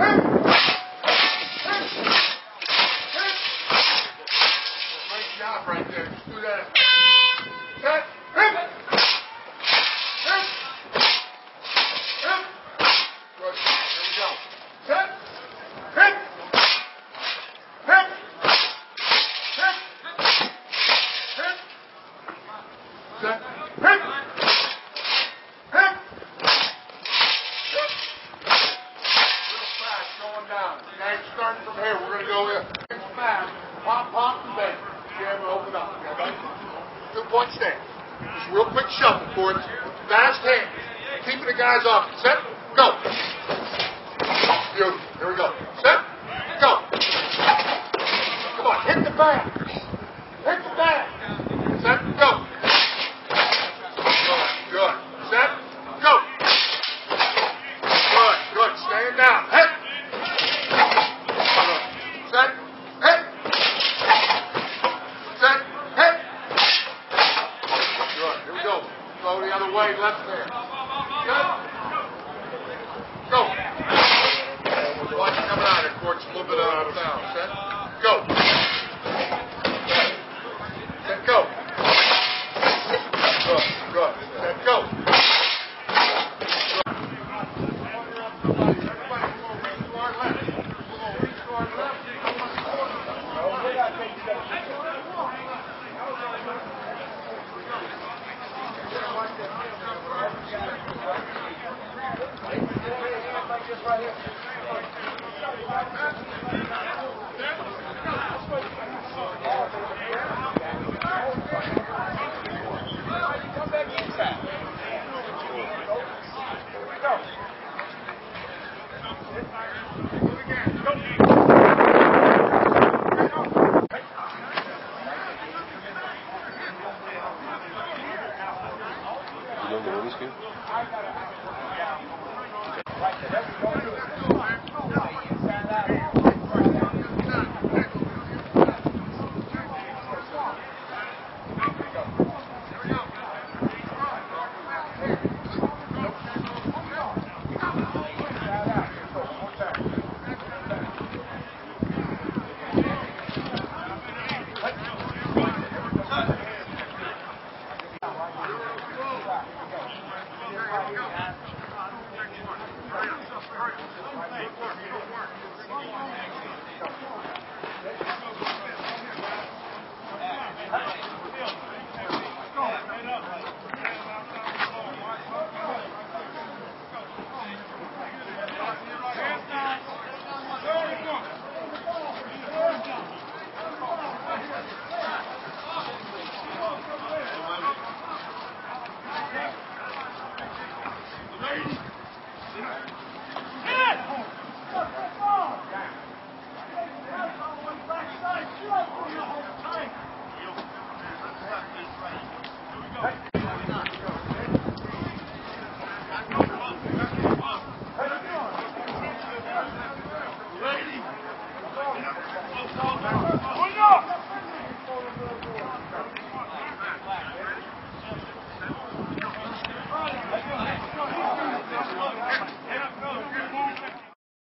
I got it. Right, that's what I'm doing.